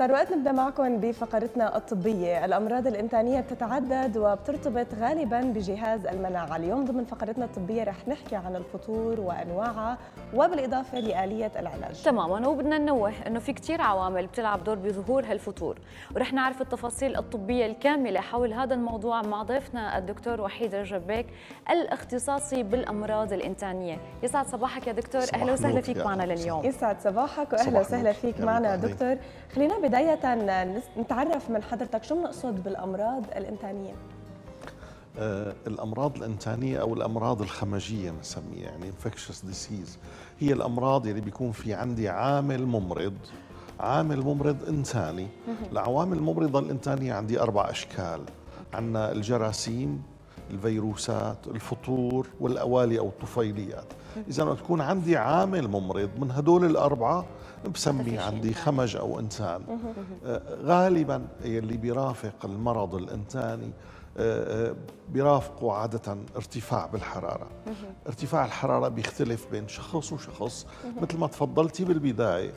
صار وقت نبدأ معكم بفقرتنا الطبية. الأمراض الإمكانية بتتعدد وبترتبط غالباً بجهاز المناعة. اليوم ضمن فقرتنا الطبية رح نحكي عن الفطور وأنواعها وبالإضافة لآلية العلاج. تماماً، وبدنا ننوه إنه في كتير عوامل بتلعب دور بظهور هالفطور، ورح نعرف التفاصيل الطبية الكاملة حول هذا الموضوع مع ضيفنا الدكتور وحيد رجب بيك الاختصاصي بالأمراض الإنتانية. يسعد صباحك يا دكتور، أهلا وسهلا فيك معنا لليوم. يسعد صباحك وأهلا وسهلا فيك معنا دكتور. خلينا بداية نتعرف من حضرتك شو بنقصد بالأمراض الإمتانية؟ الأمراض الإمتانية أو الأمراض الخمجية بنسميها، يعني infectious disease، هي الأمراض اللي بيكون في عندي عامل ممرض إنتاني. العوامل الممرضة الإنتانية عندي 4 أشكال، عندنا الجراثيم، الفيروسات، الفطور، والأوالي أو الطفيليات. إذا تكون عندي عامل ممرض من هدول ال4 بسميه عندي خمج أو إنتان. غالباً اللي بيرافق المرض الإنتاني بيرافقوا عادة ارتفاع بالحرارة. ارتفاع الحرارة بيختلف بين شخص وشخص. مثل ما تفضلتي بالبداية،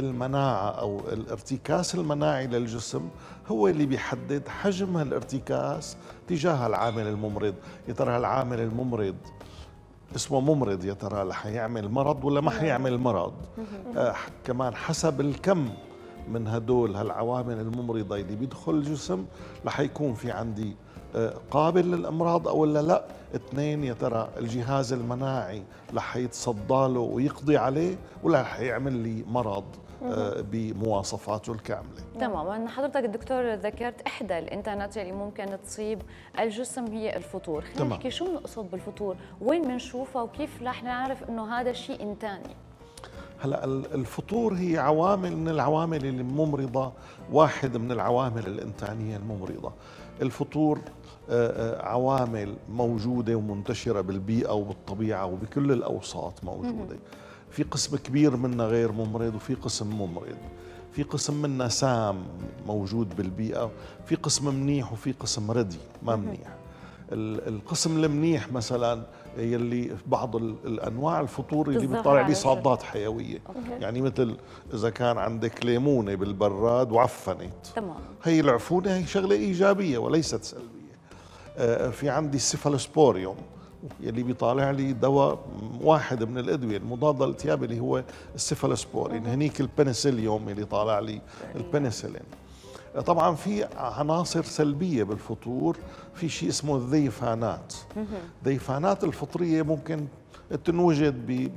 المناعة أو الارتكاس المناعي للجسم هو اللي بيحدد حجم هالارتكاس تجاه العامل الممرض. يا ترى العامل الممرض اسمه ممرض، يا ترى حيعمل مرض ولا ما حيعمل مرض؟ كمان حسب الكم من هدول هالعوامل الممرضة اللي بيدخل الجسم رح يكون في عندي قابل للأمراض أو لا. 2، يا ترى الجهاز المناعي رح يتصدى له ويقضي عليه ولا رح يعمل لي مرض بمواصفاته الكاملة. تماما، حضرتك الدكتور ذكرت إحدى الإنتانات اللي ممكن تصيب الجسم هي الفطور. خلينا نحكي شو بنقصد بالفطور، وين بنشوفها وكيف رح نعرف إنه هذا شيء إنتاني؟ هلا الفطور هي عوامل من العوامل الممرضة، واحد من العوامل الإنتانية الممرضة. الفطور عوامل موجودة ومنتشرة بالبيئة وبالطبيعة وبكل الأوساط موجودة. في قسم كبير منها غير ممرض وفي قسم ممرض، في قسم منها سام موجود بالبيئة، في قسم منيح وفي قسم ردي ما منيح. القسم المنيح مثلا يلي بعض الانواع الفطور اللي بيطلع لي صعدات حيويه. يعني مثل اذا كان عندك ليمونه بالبراد وعفنت، تمام، هي العفونه هي شغله ايجابيه وليست سلبيه. في عندي السيفالوسبوريوم يلي بيطالع لي دواء واحد من الادويه المضاده للالتهاب اللي هو السيفالوسبورين. هنيك البنسليوم اللي طالع لي البنسلين. طبعا في عناصر سلبيه بالفطور، في شيء اسمه الذيفانات. الذيفانات الفطريه ممكن تنوجد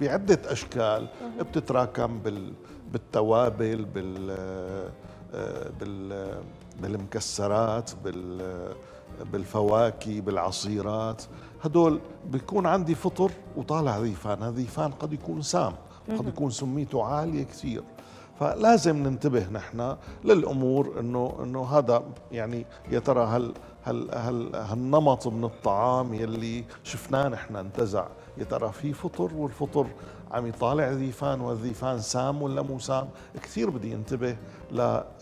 بعده اشكال، بتتراكم بالتوابل، بالمكسرات، بالفواكه، بالعصيرات. هدول بيكون عندي فطر وطالع ذيفان. الذيفان قد يكون سام، قد يكون سميته عاليه كثير، فلازم ننتبه نحن للامور انه هذا، يعني يا ترى هل هالنمط من الطعام يلي شفناه نحن انتزع، يا ترى في فطر والفطر عم يطالع ذيفان والذيفان سام ولا مو سام؟ كثير بدي انتبه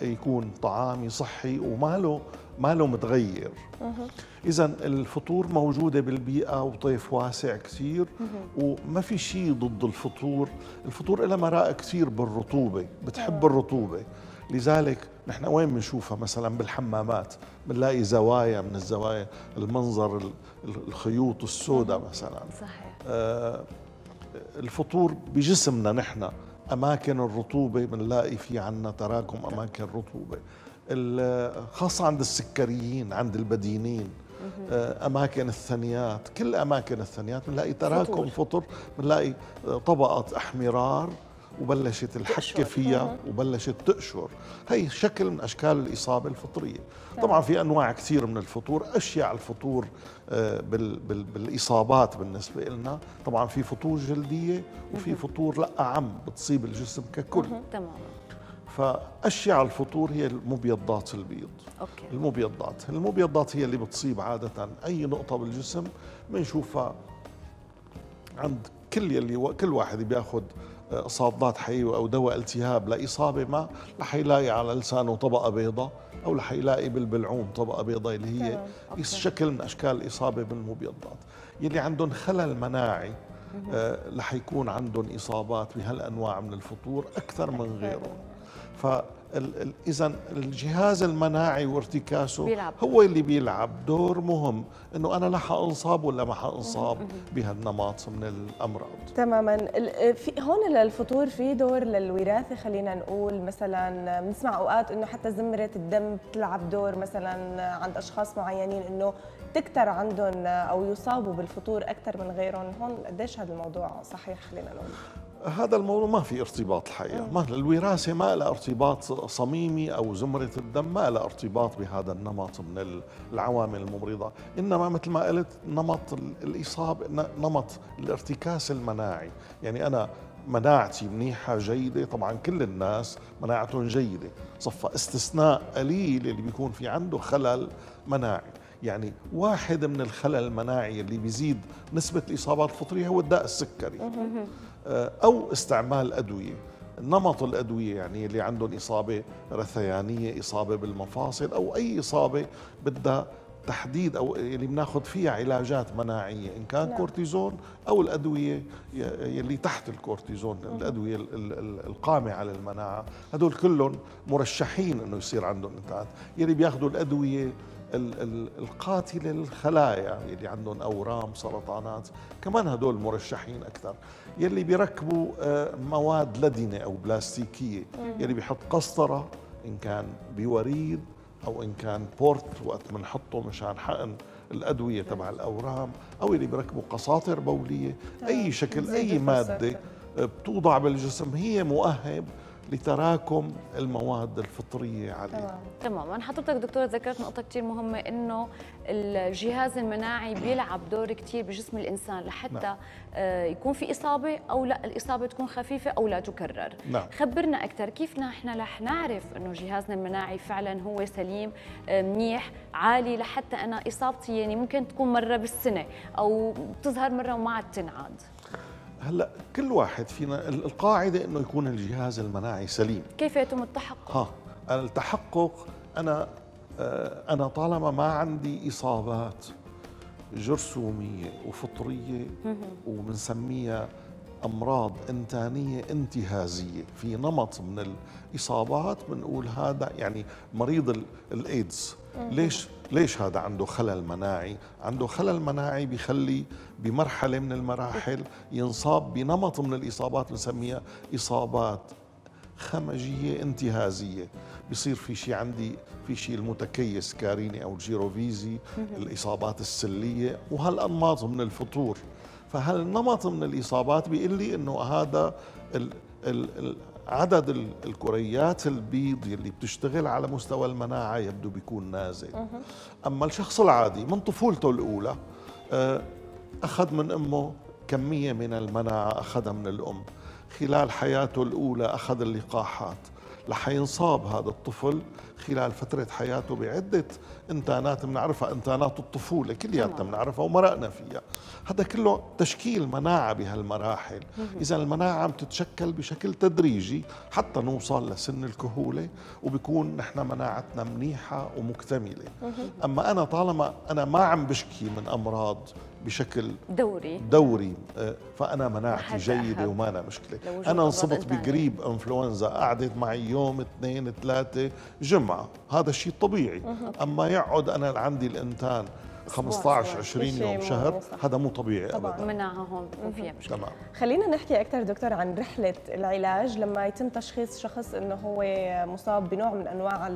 ليكون طعامي صحي وماله متغير. إذا الفطور موجودة بالبيئة وطيف واسع كثير، وما في شيء ضد الفطور. الفطور لها مراء كثير بالرطوبة، بتحب الرطوبة، لذلك نحن وين بنشوفها؟ مثلا بالحمامات بنلاقي زوايا من الزوايا، المنظر الخيوط السوداء مثلا. صحيح. الفطور بجسمنا نحن أماكن الرطوبة بنلاقي في عنا تراكم أماكن رطوبة، خاصة عند السكريين، عند البدينين، أماكن الثنيات. كل أماكن الثنيات بنلاقي تراكم فطر، بنلاقي طبقة أحمرار وبلشت الحكة فيها وبلشت تقشر. هي شكل من أشكال الإصابة الفطرية. طبعا في أنواع كثير من الفطور، أشياء الفطور بالإصابات بالنسبة لنا. طبعا في فطور جلدية وفي فطور لا أعم بتصيب الجسم ككل. تمام. فأشعة الفطور هي المبيضات، البيض. أوكي. المبيضات هي اللي بتصيب عادة أي نقطة بالجسم، بنشوفها عند كل واحد بياخذ صادات حيوية أو دواء التهاب لإصابة ما، رح يلاقي على لسانه طبقة بيضاء أو رح يلاقي بالبلعوم طبقة بيضاء، اللي هي شكل من أشكال الإصابة بالمبيضات. يلي عندهم خلل مناعي رح يكون عندهم إصابات بهالأنواع من الفطور أكثر من غيرهم. فإذا الجهاز المناعي وارتكاسه هو اللي بيلعب دور مهم، أنه أنا لح أنصاب ولا ما حأنصاب بهالنمط من الأمراض. تماما. هون للفطور في دور للوراثة، خلينا نقول مثلا بنسمع أوقات أنه حتى زمرة الدم بتلعب دور مثلا عند أشخاص معينين أنه تكتر عندهم أو يصابوا بالفطور أكثر من غيرهم. هون قديش هذا الموضوع صحيح؟ خلينا نقول هذا الموضوع ما في ارتباط الحقيقة، الوراثة ما لها ارتباط صميمي أو زمرة الدم ما لها ارتباط بهذا النمط من العوامل الممرضة، إنما مثل ما قلت نمط الإصابة، نمط الارتكاس المناعي. يعني أنا مناعتي منيحة جيدة، طبعا كل الناس مناعتهم جيدة، صفى استثناء قليل اللي بيكون في عنده خلل مناعي. يعني واحد من الخلل المناعي اللي بيزيد نسبة الإصابات الفطرية هو الداء السكري أو استعمال أدوية، نمط الأدوية، يعني اللي عندهم إصابة رثيانية، إصابة بالمفاصل، أو أي إصابة بدها تحديد أو اللي بناخد فيها علاجات مناعية، إن كان كورتيزون أو الأدوية اللي تحت الكورتيزون، الأدوية القامة على المناعة، هدول كلهم مرشحين أنه يصير عندهم انتعاش. يلي بياخدوا الأدوية القاتلة للخلايا يلي عندهم أورام، سرطانات، كمان هدول مرشحين أكثر. يلي بيركبوا مواد لدنة أو بلاستيكية، يلي بيحط قسطرة إن كان بوريد أو إن كان بورت وقت منحطه مشان حقن الأدوية تبع الأورام، أو يلي بيركبوا قساطر بولية. أي شكل، أي مادة بتوضع بالجسم هي مؤهب لتراكم المواد الفطرية عليه. تماما. حضرتك دكتورة ذكرت نقطة كتير مهمة، إنه الجهاز المناعي بيلعب دور كتير بجسم الإنسان لحتى يكون في إصابة أو لا، الإصابة تكون خفيفة أو لا تكرر. خبرنا أكثر كيف نحن رح نعرف إنه جهازنا المناعي فعلا هو سليم، منيح، عالي، لحتى أنا إصابتي يعني ممكن تكون مرة بالسنة أو بتظهر مرة وما عاد تنعاد. هلا كل واحد فينا القاعدة إنه يكون الجهاز المناعي سليم. كيف يتم التحقق؟ التحقق أنا طالما ما عندي إصابات جرثومية وفطرية وبنسميها أمراض إنتانية انتهازية، في نمط من الإصابات بنقول هذا يعني مريض الإيدز. ليش هذا عنده خلل مناعي؟ عنده خلل مناعي بيخلي بمرحلة من المراحل ينصاب بنمط من الإصابات بنسميها إصابات خمجية انتهازية. بيصير في شيء عندي، في شيء المتكيس كاريني أو الجيروفيزي، الإصابات السلية وهالأنماط من الفطور. فهالنمط من الإصابات بيقول لي إنه هذا عدد الكريات البيض اللي بتشتغل على مستوى المناعة يبدو بيكون نازل. أما الشخص العادي من طفولته الأولى أخذ من أمه كمية من المناعة، أخذها من الأم، خلال حياته الأولى أخذ اللقاحات، رح ينصاب هذا الطفل خلال فترة حياته بعدة انتانات بنعرفها، انتانات الطفولة كلياتنا بنعرفها ومرقنا فيها. هذا كله تشكيل مناعة بهالمراحل. إذا المناعة بتتشكل بشكل تدريجي حتى نوصل لسن الكهولة وبكون نحن مناعتنا منيحة ومكتملة. أما أنا طالما أنا ما عم بشكي من أمراض بشكل دوري فأنا مناعتي جيدة وما لها مشكلة. أنا انصبت بقريب انفلونزا قعدت معي يوم 2 3 جمعة، هذا الشيء طبيعي. أما يقعد أنا عندي الإنتان 15 20 يوم، شهر، هذا مو طبيعي طبعاً. أبدا مناعة هون فيها مشكلة. خلينا نحكي أكثر دكتور عن رحلة العلاج لما يتم تشخيص شخص إنه هو مصاب بنوع من أنواع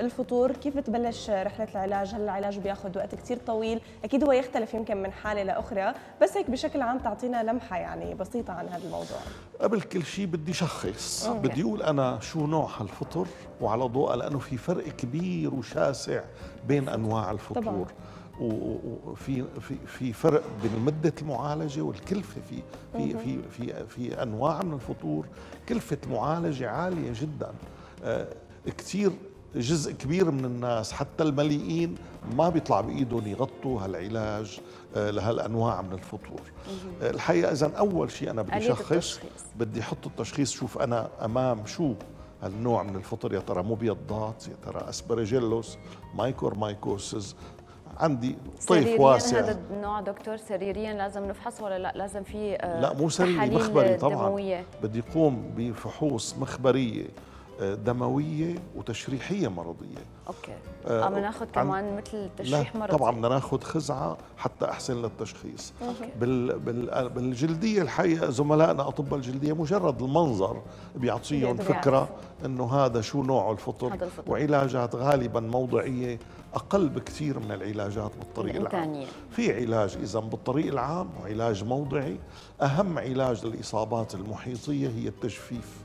الفطور. كيف بتبلش رحلة العلاج؟ هل العلاج بياخذ وقت كتير طويل؟ أكيد هو يختلف يمكن من حالة لأخرى، بس هيك بشكل عام تعطينا لمحة يعني بسيطة عن هذا الموضوع. قبل كل شيء بدي شخص، بدي أقول أنا شو نوع هالفطر وعلى ضوء، لأنه في فرق كبير وشاسع بين أنواع الفطور طبعاً. وفي في في فرق بين مدة المعالجة والكلفة. في في في في في أنواع من الفطور كلفة المعالجة عالية جدا. كثير جزء كبير من الناس حتى المليئين ما بيطلع بإيدهم يغطوا هالعلاج لهالأنواع من الفطور. الحقيقة إذا أول شيء أنا بدي أشخص، بدي أحط التشخيص، شوف أنا أمام شو هالنوع من الفطر، يا ترى مبيضات، يا ترى أسبرجيلوس، مايكور، مايكوسز، عندي طيف واسع. هذا النوع دكتور سريريا لازم نفحص ولا لا؟ لازم في لا مو سريري، مخبري طبعا دموية. بدي يقوم بفحوص مخبريه دمويه وتشريحيه مرضيه. اوكي عم ناخذ كمان مثل تشريح مرضي؟ طبعا بدنا ناخذ خزعه حتى احسن للتشخيص. بالجلديه الحقيقه زملائنا اطباء الجلديه مجرد المنظر بيعطيهم فكره انه هذا شو نوعه الفطر، وعلاجات غالبا موضعيه اقل بكثير من العلاجات بالطريق العام. في علاج اذا بالطريق العام وعلاج موضعي. اهم علاج للاصابات المحيطيه هي التجفيف.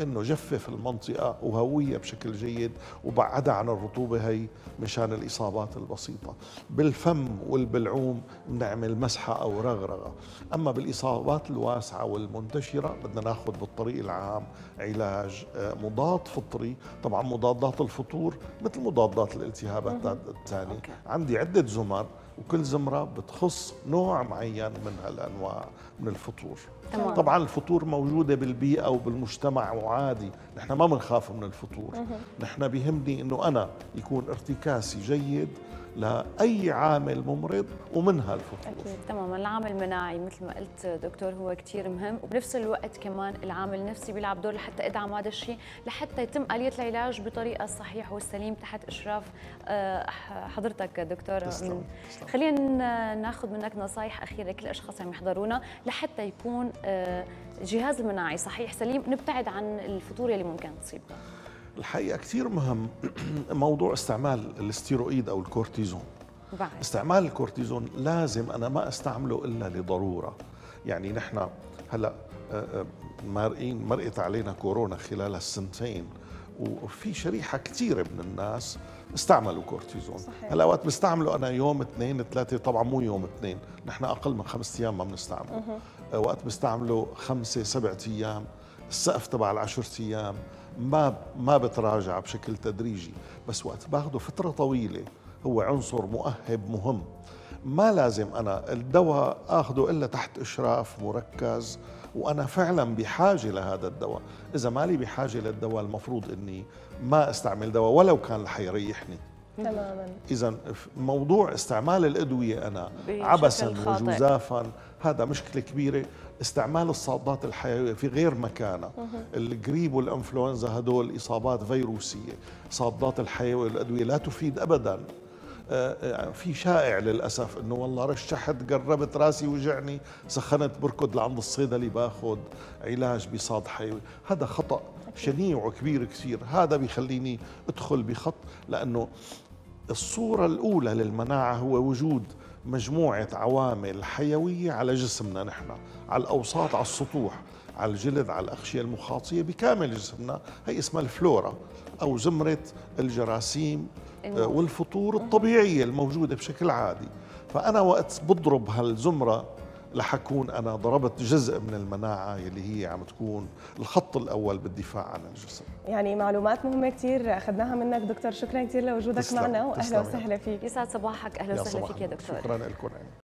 انه جفف المنطقه وهويه بشكل جيد وبعدها عن الرطوبه، هي مشان الاصابات البسيطه. بالفم والبلعوم بنعمل مسحه او رغرغه. اما بالاصابات الواسعه والمنتشره بدنا ناخذ بالطريق العام علاج مضاد فطري. طبعا مضادات الفطور مثل مضادات الالتهابات الثانيه. عندي عده زمر وكل زمرة بتخص نوع معين من هالأنواع من الفطور. طبعا الفطور موجودة بالبيئة وبالمجتمع وعادي، نحن ما بنخاف من الفطور. نحن بيهمني أنه أنا يكون ارتكاسي جيد لأي عامل ممرض ومنها الفطور. أكيد تماما. العامل المناعي مثل ما قلت دكتور هو كتير مهم، وبنفس الوقت كمان العامل النفسي بيلعب دور لحتى أدعم هذا الشيء، لحتى يتم آلية العلاج بطريقة صحيحة والسليم تحت إشراف حضرتك دكتور. خلينا ناخذ منك نصايح أخيرة لكل الأشخاص اللي عم يحضرونا لحتى يكون الجهاز المناعي صحيح سليم، نبتعد عن الفطور اللي ممكن تصيبنا. الحقيقة كثير مهم موضوع استعمال الاستيرويد أو الكورتيزون. استعمال الكورتيزون لازم أنا ما أستعمله إلا لضرورة. يعني نحن هلأ مرقت علينا كورونا خلال السنتين، وفي شريحة كثيرة من الناس استعملوا كورتيزون. هلأ وقت بستعمله أنا يوم اثنين ثلاثة، طبعا مو يوم اثنين، نحن أقل من 5 أيام ما بنستعمله. وقت بستعمله 5 7 أيام، السقف تبع ال10 أيام ما بتراجع بشكل تدريجي. بس وقت باخده فترة طويلة هو عنصر مؤهب مهم. ما لازم أنا الدواء آخده إلا تحت إشراف مركز وأنا فعلا بحاجة لهذا الدواء. إذا مالي بحاجة للدواء المفروض أني ما أستعمل دواء ولو كان رح يريحني. تماما. إذا موضوع استعمال الأدوية أنا عبثا وجزافا هذا مشكلة كبيرة. استعمال الصادات الحيوية في غير مكانها، الجريب والإنفلونزا هدول إصابات فيروسية، صادات الحيوية والأدوية لا تفيد أبدا. في شائع للأسف أنه والله رشحت قربت راسي وجعني، سخنت بركض لعند الصيدلي باخذ علاج بصاد حيوي. هذا خطأ شنيع وكبير كثير. هذا بيخليني أدخل بخط، لأنه الصورة الأولى للمناعة هو وجود مجموعة عوامل حيوية على جسمنا، نحن على الأوساط، على السطوح، على الجلد، على الأغشية المخاطية، بكامل جسمنا. هي اسمها الفلورا أو زمرة الجراثيم والفطور الطبيعية الموجودة بشكل عادي. فأنا وقت بضرب هالزمرة رح أكون أنا ضربت جزء من المناعة اللي هي عم تكون الخط الأول بالدفاع عن الجسم. يعني معلومات مهمة كتير أخذناها منك دكتور، شكرا كتير لوجودك معنا وأهلا وسهلا فيك. يسعد صباحك. أهلا وسهلا فيك يا دكتور. شكرا لكم.